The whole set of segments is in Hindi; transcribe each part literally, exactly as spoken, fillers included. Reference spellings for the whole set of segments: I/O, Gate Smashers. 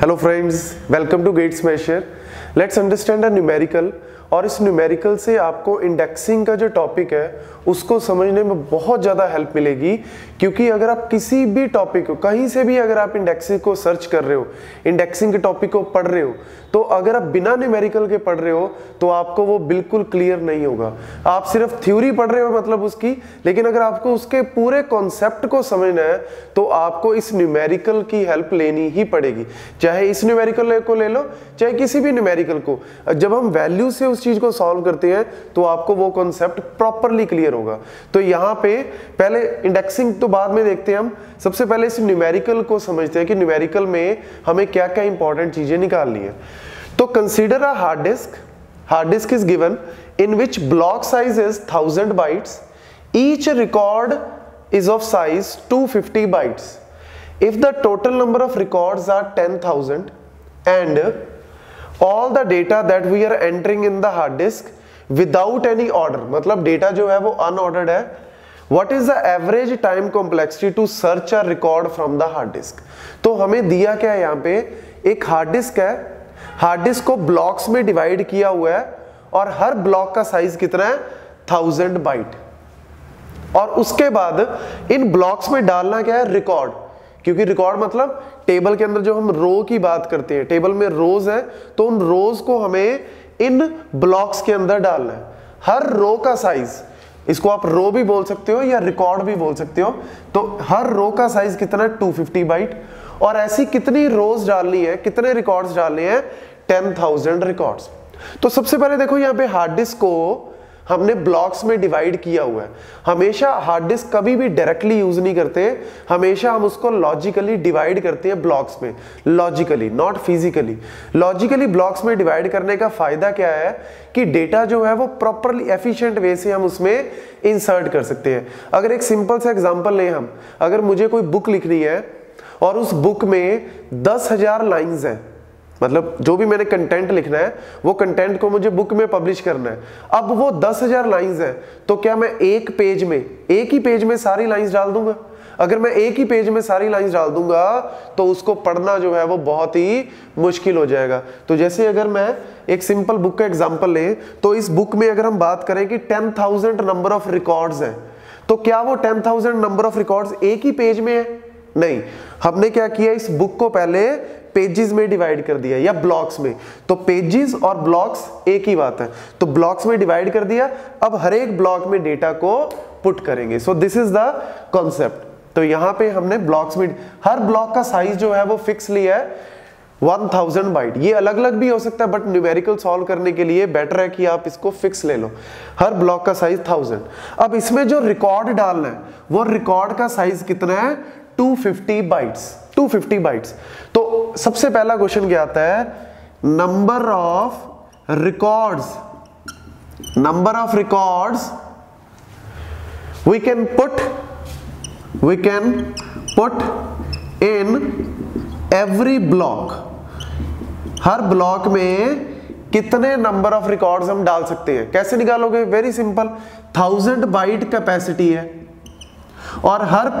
Hello friends, welcome to Gate Smasher. Let's understand a numerical और इस numerical से आपको indexing का जो topic है उसको समझने में बहुत ज़्यादा help मिलेगी क्योंकि अगर आप किसी भी topic को कहीं से भी अगर आप indexing को search कर रहे हो, indexing के topic को पढ़ रहे हो तो अगर आप बिना numerical के पढ़ रहे हो तो आपको वो बिल्कुल clear नहीं होगा। आप सिर्फ theory पढ़ रहे हो मतलब उसकी, लेकिन अगर आपको उसके पूरे concept को समझना है तो आपको इस numerical की help लेनी ही पड़ेगी, चाहे इस numerical को ले लो चाहे किसी भी numerical को। जब हम value से उस चीज को सॉल्व करते हैं तो आपको वो कॉन्सेप्ट प्रॉपर्ली क्लियर होगा। तो यहाँ पे पहले इंडेक्सिंग तो बाद में देखते हैं, हम सबसे पहले इस न्यूमेरिकल को समझते हैं कि न्यूमेरिकल में हमें क्या क्या इंपॉर्टेंट चीजें निकालनी है। तो consider a hard disk, hard disk is given in which block size is thousand bytes, each record is of size two fifty bytes. If the total number of records are ten thousand and all the data that we are entering in the hard disk without any order, मतलब data जो है वो unordered है। What is the average time complexity to search a record from the hard disk? तो हमें दिया क्या है, यहाँ पे एक hard disk है, hard disk को blocks में divide किया हुआ है और हर block का size कितना है थाउजेंड byte, और उसके बाद इन blocks में डालना क्या है record, क्योंकि रिकॉर्ड मतलब टेबल के अंदर जो हम रो की बात करते हैं, टेबल में रोज है तो उन रोज को हमें इन ब्लॉक्स के अंदर डालना है। हर रो का साइज, इसको आप रो भी बोल सकते हो या रिकॉर्ड भी बोल सकते हो, तो हर रो का साइज कितना टू फिफ्टी बाइट, और ऐसी कितनी रोज डालनी है, कितने रिकॉर्ड्स डालने हैं टेन थाउजेंड रिकॉर्ड्स। तो सबसे पहले देखो यहाँ पे हार्ड डिस्क को हमने ब्लॉक्स में डिवाइड किया हुआ है। हमेशा हार्ड डिस्क कभी भी डायरेक्टली यूज नहीं करते, हमेशा हम उसको लॉजिकली डिवाइड करते हैं ब्लॉक्स में, logically not physically. Logically blocks में डिवाइड करने का फायदा क्या है कि डेटा जो है वो प्रॉपरली एफिशिएंट वे से हम उसमें इंसर्ट कर सकते हैं। अगर एक सिंपल सा एग्जांपल लें हम, अगर मुझे कोई बुक लिखनी है और उस बुक में दस हजार लाइन्स हैं, मतलब जो भी मैंने कंटेंट लिखना है वो कंटेंट को मुझे बुक में पब्लिश करना है, अब वो दस हजार लाइंस है तो क्या मैं एक पेज में एक ही पेज में सारी लाइंस डाल दूंगा? अगर मैं एक ही पेज में सारी लाइंस डाल दूंगा तो उसको पढ़ना जो है वो बहुत ही मुश्किल हो जाएगा। तो जैसे अगर मैं एक सिंपल बुक का एग्जाम्पल लें तो इस बुक में अगर हम बात करें कि ten thousand number of records हैं, तो क्या वो ten thousand number of records एक ही पेज में है? नहीं, हमने क्या किया इस बुक को पहले पेजेस में डिवाइड कर दिया या ब्लॉक्स में, तो पेजेस और ब्लॉक्स एक ही बात है, तो ब्लॉक्स में डिवाइड कर दिया। अब हर एक ब्लॉक में डेटा को पुट करेंगे, so this is the concept. तो यहाँ पे हमने ब्लॉक्स में हर ब्लॉक का साइज जो है वो फिक्स लिया है वन थाउजेंड बाइट। ये अलग अलग भी हो सकता है बट न्यूमेरिकल सॉल्व करने के लिए बेटर है कि आप इसको फिक्स ले लो, हर ब्लॉक का साइज थाउजेंड। अब इसमें जो रिकॉर्ड डालना है वो रिकॉर्ड का साइज कितना है two fifty bytes, two fifty bytes. तो सबसे पहला क्वेश्चन क्या आता है, number of records, number of records we can put we can put in every block, हर ब्लॉक में कितने नंबर ऑफ रिकॉर्ड्स हम डाल सकते हैं। कैसे निकालोगे? Very simple, thousand byte capacity है और हर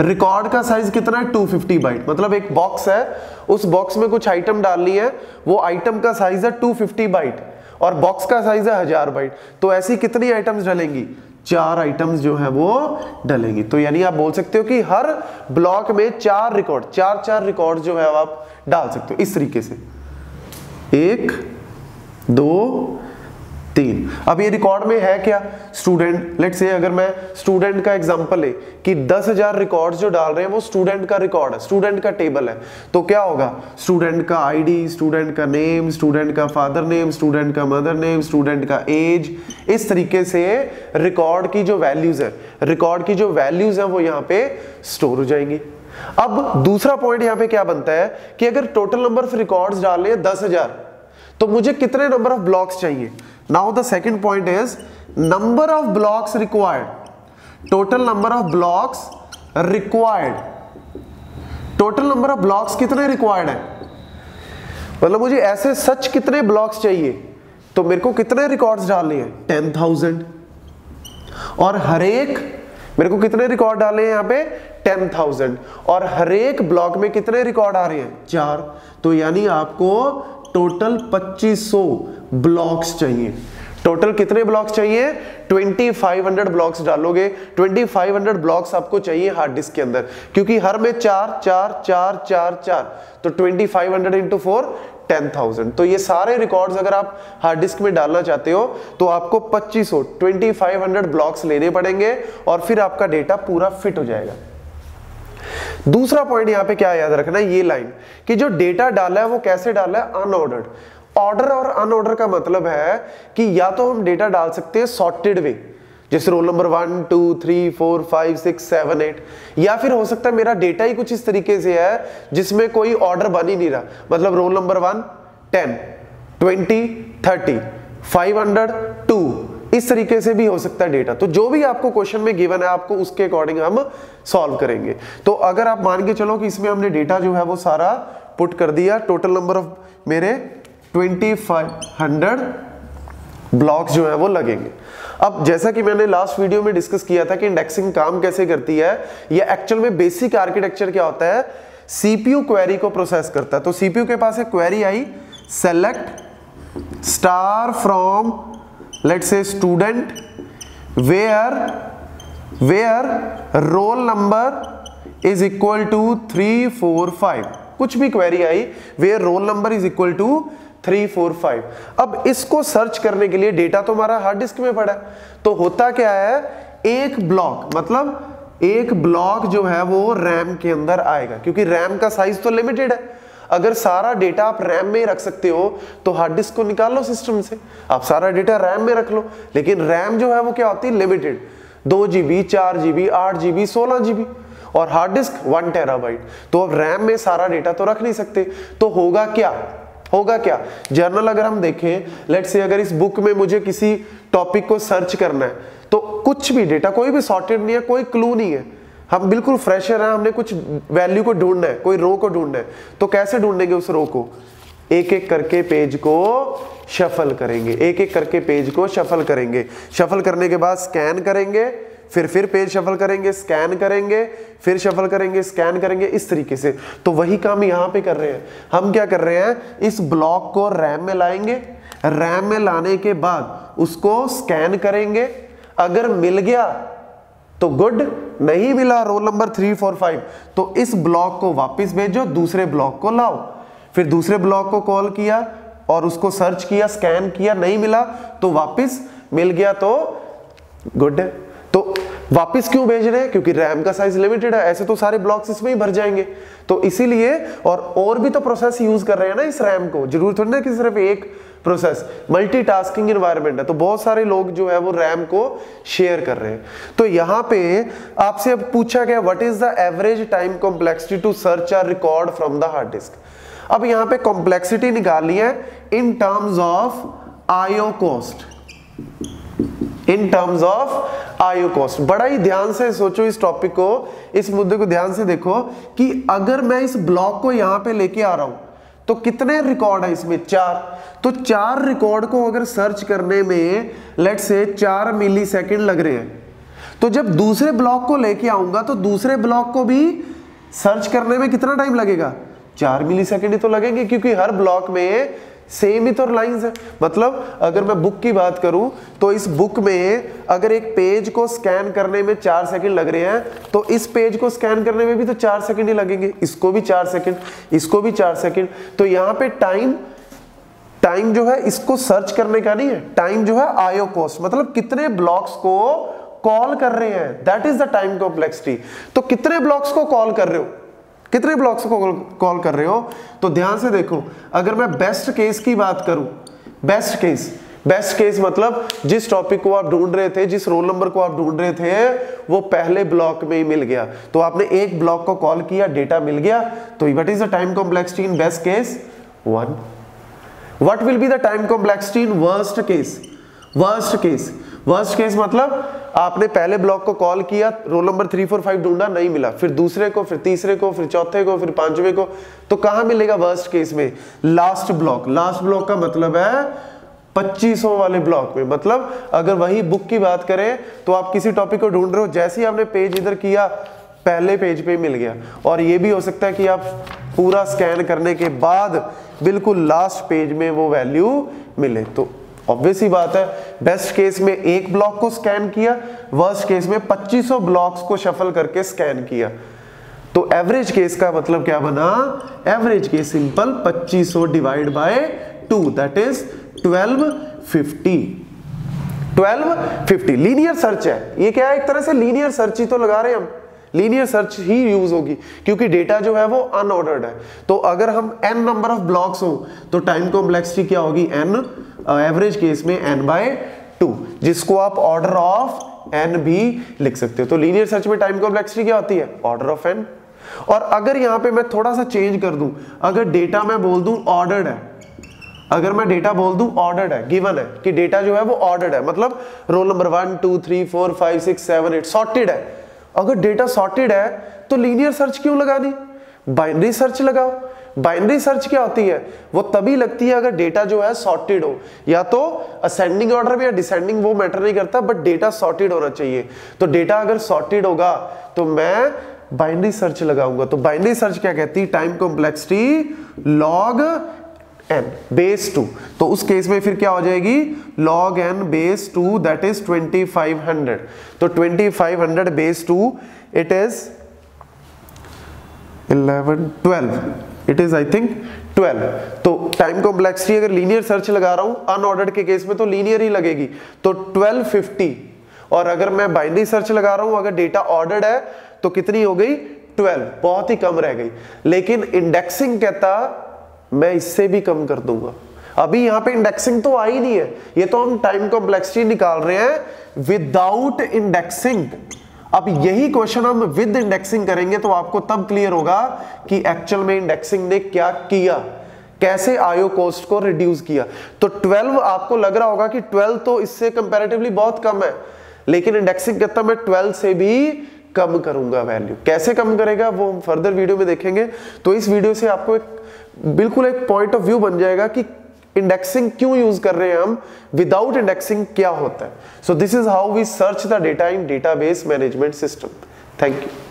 रिकॉर्ड का साइज कितना है टू फिफ्टी बाइट, मतलब एक बॉक्स है, उस बॉक्स में कुछ आइटम डालनी है, वो आइटम का साइज है टू फिफ्टी बाइट और बॉक्स का साइज है हजार बाइट, तो ऐसी कितनी आइटम्स डलेंगी? चार आइटम्स जो है वो डलेंगी। तो यानी आप बोल सकते हो कि हर ब्लॉक में चार रिकॉर्ड, चार चार रिकॉर्ड जो है आप डाल सकते हो इस तरीके से, एक दो तीन। अब ये रिकॉर्ड में है क्या स्टूडेंट, लेट्स से अगर मैं स्टूडेंट का एग्जांपल ले कि दस हजार रिकॉर्ड्स जो डाल रहे हैं वो स्टूडेंट का रिकॉर्ड है, स्टूडेंट का टेबल है, तो क्या होगा स्टूडेंट का आईडी, स्टूडेंट का नेम, स्टूडेंट का फादर नेम, स्टूडेंट का मदर नेम, स्टूडेंट का एज, इस तरीके से रिकॉर्ड की जो वैल्यूज है, रिकॉर्ड की जो वैल्यूज है वो यहाँ पे स्टोर हो जाएंगी। अब दूसरा पॉइंट यहाँ पे क्या बनता है कि अगर टोटल नंबर ऑफ रिकॉर्ड्स डाले हैं दस हजार तो मुझे कितने नंबर ऑफ ब्लॉक्स चाहिए। Now the second point is number of blocks required, total number of blocks required, total number of blocks कितने रिक्वायर्ड है, मतलब मुझे ऐसे सच कितने ब्लॉक्स चाहिए, तो मेरे को कितने रिकॉर्ड्स डालने हैं टेन थाउजेंड और हर एक मेरे को कितने रिकॉर्ड डाले हैं यहाँ पे टेन थाउजेंड, और हरेक ब्लॉक में कितने रिकॉर्ड आ रहे हैं चार, तो यानी आपको टोटल पच्चीस सौ ब्लॉक्स चाहिए। टोटल कितने ब्लॉक्स चाहिए? पच्चीस सौ ब्लॉक्स डालोगे, पच्चीस सौ ब्लॉक्स आपको चाहिए हार्ड डिस्क के अंदर, क्योंकि हर में चार चार चार चार चार, तो पच्चीस सौ इंटू फोर टेन थाउजेंड। तो ये सारे रिकॉर्ड्स अगर आप हार्ड डिस्क में डालना चाहते हो तो आपको पच्चीस सौ पच्चीस सौ ब्लॉक्स लेने पड़ेंगे और फिर आपका डेटा पूरा फिट हो जाएगा। दूसरा पॉइंट यहाँ पे क्या याद रखना है, ये लाइन कि जो डेटा डाला है वो कैसे डाला है, अनऑर्डर्ड। ऑर्डर और अनऑर्डर का मतलब है कि या तो हम डेटा डाल सकते हैं सॉर्टेड वे, जैसे roll number one two three four five six seven eight, या फिर हो सकता है मेरा डेटा ही कुछ इस तरीके से है जिसमें कोई ऑर्डर बन ही नहीं रहा, मतलब roll number one ten twenty thirty five hundred two, इस तरीके से भी हो सकता है डेटा। तो जो भी आपको क्वेश्चन में गिवन है आपको उसके अकॉर्डिंग हम सॉल्व करेंगे। तो अगर आप मान के चलो कि इसमें हमने डेटा जो है वो सारा पुट कर दिया, टोटल नंबर ऑफ मेरे ट्वेंटी फाइव हंड्रेड ब्लॉक्स जो है वो लगेंगे। अब जैसा कि मैंने लास्ट वीडियो में डिस्कस किया था कि इंडेक्सिंग काम कैसे करती है, या एक्चुअल में बेसिक आर्किटेक्चर क्या होता है, सीपीयू क्वेरी को प्रोसेस करता है। तो सीपीयू के पास एक क्वेरी आई, select star from let's say student where where roll number is equal to three four five, कुछ भी क्वेरी आई where roll number is equal to three four five. अब इसको सर्च करने के लिए डेटा तो हमारा हार्ड डिस्क में पड़ा है, तो होता क्या है एक ब्लॉक, मतलब एक ब्लॉक जो है वो रैम के अंदर आएगा, क्योंकि रैम का साइज तो लिमिटेड है। अगर सारा डेटा आप रैम में रख सकते हो तो हार्ड डिस्क को निकाल लो सिस्टम से, आप सारा डेटा रैम में रख लो, लेकिन रैम जो है वो क्या होती है लिमिटेड, दो जीबी चार जीबी आठ जीबी सोलह जीबी, और हार्ड डिस्क वन टेराबाइट। तो अब रैम में सारा डेटा तो रख नहीं सकते, तो होगा क्या होगा क्या जर्नल अगर हम देखें, लेट्स से अगर इस बुक में मुझे किसी टॉपिक को सर्च करना है तो कुछ भी डेटा, कोई भी सॉर्टेड नहीं है, कोई क्लू नहीं है, हम बिल्कुल फ्रेशर हैं, हमने कुछ वैल्यू को ढूंढना है, कोई रो को ढूंढना है, तो कैसे ढूंढेंगे उस रो को? एक एक करके पेज को शफल करेंगे, एक एक करके पेज को शफल करेंगे, शफल करने के बाद स्कैन करेंगे, फिर फिर पेज शफल करेंगे, स्कैन करेंगे, फिर शफल करेंगे, स्कैन करेंगे, इस तरीके से। तो वही काम यहाँ पे कर रहे हैं हम। क्या कर रहे हैं, इस ब्लॉक को रैम में लाएंगे, रैम में लाने के बाद उसको स्कैन करेंगे, अगर मिल गया तो गुड, नहीं मिला roll number three four five तो इस ब्लॉक को वापस भेजो, दूसरे ब्लॉक को लाओ। फिर दूसरे ब्लॉक को कॉल किया और उसको सर्च किया, स्कैन किया, नहीं मिला तो वापस, मिल गया तो गुड है। तो वापस क्यों भेज रहे हैं, क्योंकि रैम का साइज लिमिटेड है, ऐसे तो सारे ब्लॉक्स इसमें ही भर जाएंगे, तो इसीलिए। और और भी तो प्रोसेस यूज कर रहे हैं ना इस रैम को, जरूर थोड़ी ना कि सिर्फ एक प्रोसेस, मल्टीटास्किंग एनवायरनमेंट है, तो बहुत सारे लोग जो है वो रैम को शेयर कर रहे हैं। तो यहाँ पे आपसे अब पूछा गया what is the average time complexity to search a record from the hard disk. अब यहाँ पे कॉम्प्लेक्सिटी निकालनी है in terms of IO cost, in terms of IO cost. बड़ा ही ध्यान से सोचो इस टॉपिक को, इस मुद्दे को ध्यान से देखो कि अगर मैं इस ब्लॉक को यहां पे लेके आ रहा हूं तो कितने रिकॉर्ड है इसमें, चार। तो चार रिकॉर्ड को अगर सर्च करने में लेट्स से चार मिली सेकेंड लग रहे हैं, तो जब दूसरे ब्लॉक को लेके आऊंगा तो दूसरे ब्लॉक को भी सर्च करने में कितना टाइम लगेगा, चार मिली सेकेंड ही तो लगेंगे, क्योंकि हर ब्लॉक में सेम ही तो लाइंस है। मतलब अगर मैं बुक की बात करूं तो इस बुक में अगर एक पेज को स्कैन करने में चार सेकंड लग रहे हैं तो इस पेज को स्कैन करने में भी तो चार सेकंड ही लगेंगे, इसको भी चार सेकंड, इसको भी चार सेकंड। तो यहाँ पे टाइम टाइम जो है इसको सर्च करने का नहीं है, टाइम जो है आईओ कॉस्ट, मतलब कितने ब्लॉक्स को कॉल कर रहे हैं, that is the time complexity. तो कितने ब्लॉक्स को कॉल कर रहे हो, कितने ब्लॉक्स को कॉल कर रहे हो, तो ध्यान से देखो। अगर मैं बेस्ट केस की बात करूं, बेस्ट केस बेस्ट केस मतलब जिस टॉपिक को आप ढूंढ रहे थे, जिस रोल नंबर को आप ढूंढ रहे थे वो पहले ब्लॉक में ही मिल गया, तो आपने एक ब्लॉक को कॉल किया, डेटा मिल गया, तो what is the time complexity in best case, one. What will be the time complexity in worst case, worst case worst case मतलब आपने पहले ब्लॉक को कॉल किया, roll number three four five ढूंढा, नहीं मिला, फिर दूसरे को, फिर तीसरे को, फिर चौथे को, फिर पांचवे को, तो कहां मिलेगा वर्स्ट केस में, लास्ट ब्लॉक। लास्ट ब्लॉक का मतलब है पच्चीसों वाले ब्लॉक पे। मतलब अगर वही बुक की बात करें तो आप किसी टॉपिक को ढूंढ रहे हो, जैसे ही आपने पेज इधर किया पहले पेज पे मिल गया। और ये भी हो सकता है कि आप पूरा स्कैन करने के बाद बिल्कुल लास्ट पेज में वो वैल्यू मिले। तो ऑब्वियस ही बात है, बेस्ट केस में एक ब्लॉक को स्कैन किया, वर्स्ट केस में पच्चीस सौ ब्लॉक्स को शफल करके स्कैन किया। तो एवरेज केस का मतलब क्या बना? एवरेज केस सिंपल पच्चीस सौ divide by two, that is twelve fifty. Twelve fifty linear search है। ये क्या है? एक तरह से लीनियर सर्च ही तो लगा रहे हैं हम, लीनियर सर्च ही यूज होगी क्योंकि डेटा जो है वो अनऑर्डर्ड है। तो अगर हम n नंबर ऑफ ब्लॉक्स हो तो टाइम कॉम्प्लेक्सिटी क्या होगी? n, एवरेज केस में n बाय टू, जिसको आप ऑर्डर ऑफ n भी लिख सकते हो। तो लीनियर सर्च में टाइम कॉम्प्लेक्सिटी क्या होती है? Order of n। और अगर यहां पे मैं थोड़ा सा चेंज कर दूं, अगर डेटा मैं बोल दूं ऑर्डर्ड है, अगर मैं डेटा बोल दूं ऑर्डर्ड है, गिवन है कि डेटा जो है वो ऑर्डर्ड है, मतलब roll number one two three four five six seven eight sorted है। अगर डेटा सॉर्टेड है तो लीनियर सर्च क्यों लगानी? बाइनरी सर्च लगाओ। बाइनरी सर्च क्या होती है? वो तभी लगती है अगर डेटा जो है सॉर्टेड हो, या तो असेंडिंग ऑर्डर में या डिसेंडिंग, वो मैटर नहीं करता, बट डेटा सॉर्टेड होना चाहिए। तो डेटा अगर सॉर्टेड होगा तो मैं बाइनरी सर्च लगाऊंगा। तो बाइनरी सर्च क्या कहती है? Time complexity log n base two. तो उस केस में फिर क्या हो जाएगी? Log n base two, that is twenty five hundred. तो twenty five hundred base two it is eleven twelve, it is I think twelve. तो टाइम कॉम्प्लेक्सिटी अगर लीनियर सर्च लगा रहा हूं अनऑर्डर्ड के केस में तो लीनियर ही लगेगी, तो ट्वेल्व फिफ्टी। और अगर मैं बाइनरी सर्च लगा रहा हूं, अगर डेटा ऑर्डर्ड है तो कितनी हो गई? ट्वेल्व, बहुत ही कम रह गई। लेकिन इंडेक्सिंग कहता मैं इससे भी कम कर दूंगा। अभी यहां पे इंडेक्सिंग तो आई नहीं है, ये तो हम टाइम कॉम्प्लेक्सिटी निकाल रहे हैं विदाउट इंडेक्सिंग। अब यही क्वेश्चन हम विद इंडेक्सिंग करेंगे तो आपको तब क्लियर होगा कि एक्चुअल में इंडेक्सिंग ने क्या किया, कैसे आयो कॉस्ट को रिड्यूस किया। तो ट्वेल्व आपको लग रहा होगा कि ट्वेल्व तो इससे कंपैरेटिवली बहुत कम है, लेकिन इंडेक्सिंग कहता मैं ट्वेल्व से भी कम करूंगा वैल्यू। कैसे कम करेगा वो हम फर्दर वीडियो में देखेंगे। तो इस वीडियो से आपको एक बिल्कुल एक पॉइंट ऑफ व्यू बन जाएगा कि इंडेक्सिंग क्यों यूज कर रहे हैं हम, विदाउट इंडेक्सिंग क्या होता है। So this is how we search the data in database management system. Thank you.